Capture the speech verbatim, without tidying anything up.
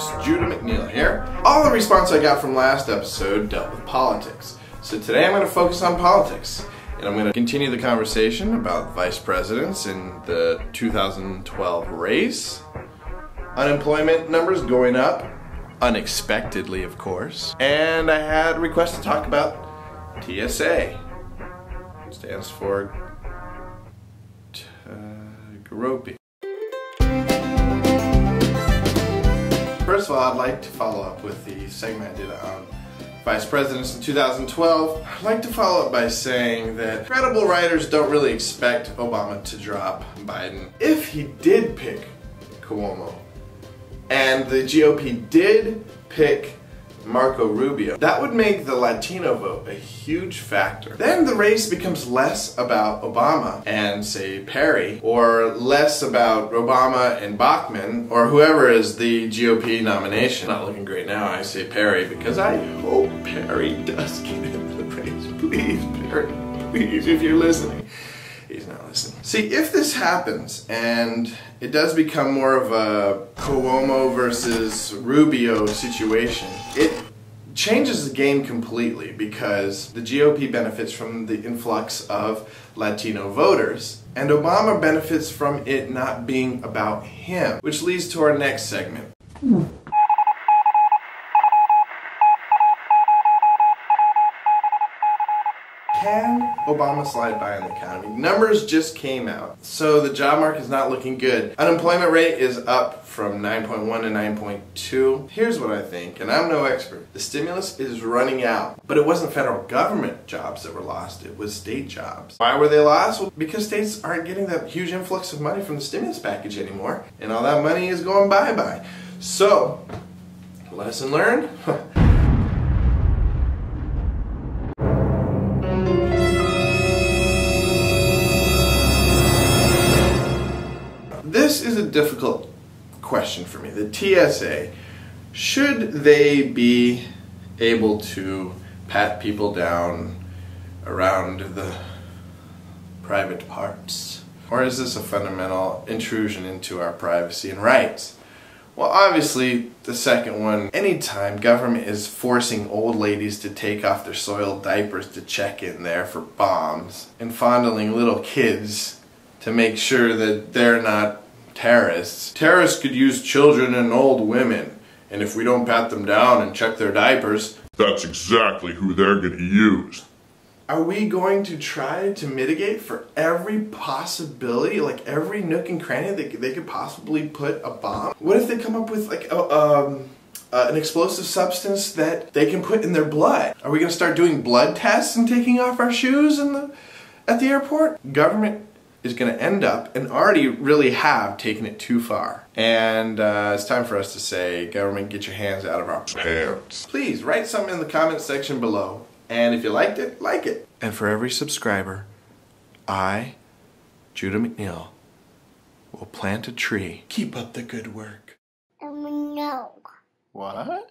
host, Judah McNeil here. All the response I got from last episode dealt with politics. So today I'm going to focus on politics. And I'm going to continue the conversation about vice presidents in the two thousand twelve race. Unemployment numbers going up, unexpectedly of course. And I had requests to talk about T S A. It stands for Ropey. First of all, I'd like to follow up with the segment I did on vice presidents in two thousand twelve. I'd like to follow up by saying that credible writers don't really expect Obama to drop Biden. If he did pick Cuomo and the G O P did pick Marco Rubio, that would make the Latino vote a huge factor. Then the race becomes less about Obama and, say, Perry, or less about Obama and Bachmann, or whoever is the G O P nomination. Not looking great now, I say Perry, because I hope Perry does get into the race. Please, Perry, please, if you're listening. He's not listening. See, if this happens and it does become more of a Cuomo versus Rubio situation, it changes the game completely because the G O P benefits from the influx of Latino voters and Obama benefits from it not being about him, which leads to our next segment. Mm. Can Obama slide by in the economy? Numbers just came out, so the job market is not looking good. Unemployment rate is up from nine point one to nine point two. Here's what I think, and I'm no expert. The stimulus is running out, but it wasn't federal government jobs that were lost, it was state jobs. Why were they lost? Well, because states aren't getting that huge influx of money from the stimulus package anymore, and all that money is going bye-bye. So, lesson learned? This is a difficult question for me. The T S A, should they be able to pat people down around the private parts? Or is this a fundamental intrusion into our privacy and rights? Well, obviously, the second one. Anytime government is forcing old ladies to take off their soiled diapers to check in there for bombs and fondling little kids to make sure that they're not terrorists. Terrorists could use children and old women, and if we don't pat them down and check their diapers, that's exactly who they're going to use. Are we going to try to mitigate for every possibility, like every nook and cranny that they could possibly put a bomb? What if they come up with like a, um, uh, an explosive substance that they can put in their blood? Are we going to start doing blood tests and taking off our shoes in the, at the airport? Government is going to end up, and already really have, taken it too far. And uh, it's time for us to say, government, get your hands out of our pants. Please, write something in the comment section below. And if you liked it, like it. And for every subscriber, I, Judah McNeil, will plant a tree. Keep up the good work. Um, no. What?